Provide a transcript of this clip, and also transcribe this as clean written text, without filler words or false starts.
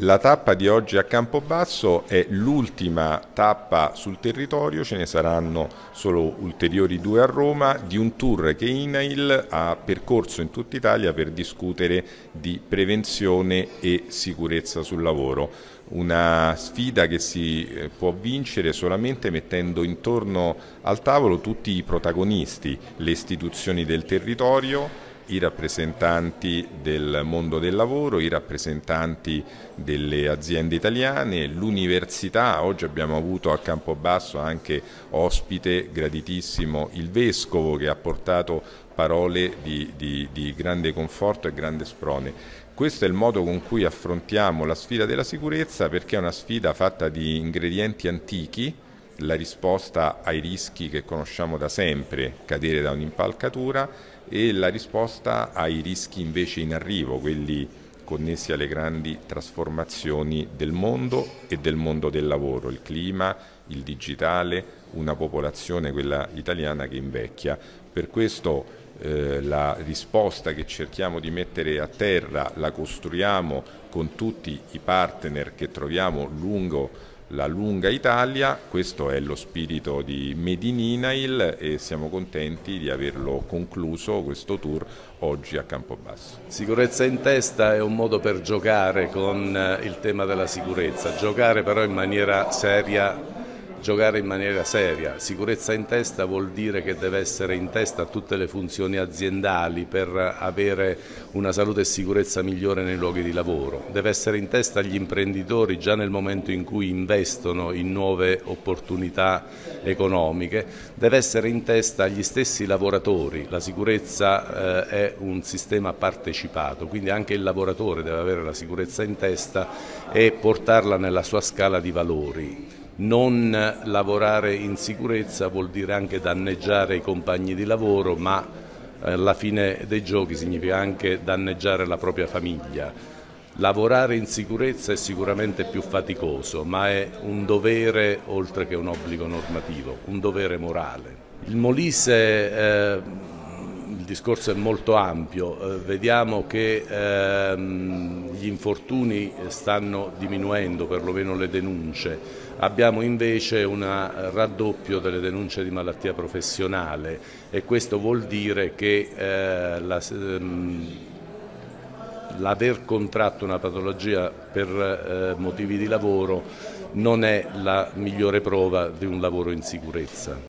La tappa di oggi a Campobasso è l'ultima tappa sul territorio, ce ne saranno solo ulteriori 2 a Roma, di un tour che Inail ha percorso in tutta Italia per discutere di prevenzione e sicurezza sul lavoro. Una sfida che si può vincere solamente mettendo intorno al tavolo tutti i protagonisti, le istituzioni del territorio, i rappresentanti del mondo del lavoro, i rappresentanti delle aziende italiane, l'università. Oggi abbiamo avuto a Campobasso anche ospite graditissimo il Vescovo, che ha portato parole di grande conforto e grande sprone. Questo è il modo con cui affrontiamo la sfida della sicurezza, perché è una sfida fatta di ingredienti antichi. La risposta ai rischi che conosciamo da sempre, cadere da un'impalcatura, e la risposta ai rischi invece in arrivo, quelli connessi alle grandi trasformazioni del mondo e del mondo del lavoro, il clima, il digitale, una popolazione, quella italiana, che invecchia. Per questo la risposta che cerchiamo di mettere a terra la costruiamo con tutti i partner che troviamo lungo la lunga Italia. Questo è lo spirito di Made in Inail e siamo contenti di averlo concluso questo tour oggi a Campobasso. Sicurezza in testa è un modo per giocare con il tema della sicurezza, giocare però in maniera seria. Giocare in maniera seria. Sicurezza in testa vuol dire che deve essere in testa a tutte le funzioni aziendali per avere una salute e sicurezza migliore nei luoghi di lavoro. Deve essere in testa agli imprenditori già nel momento in cui investono in nuove opportunità economiche. Deve essere in testa agli stessi lavoratori. La sicurezza è un sistema partecipato, quindi anche il lavoratore deve avere la sicurezza in testa e portarla nella sua scala di valori. Non lavorare in sicurezza vuol dire anche danneggiare i compagni di lavoro, ma alla fine dei giochi significa anche danneggiare la propria famiglia. Lavorare in sicurezza è sicuramente più faticoso, ma è un dovere oltre che un obbligo normativo, un dovere morale. Il Molise, il discorso è molto ampio, vediamo che gli infortuni stanno diminuendo, perlomeno le denunce. Abbiamo invece un raddoppio delle denunce di malattia professionale e questo vuol dire che l'aver contratto una patologia per motivi di lavoro non è la migliore prova di un lavoro in sicurezza.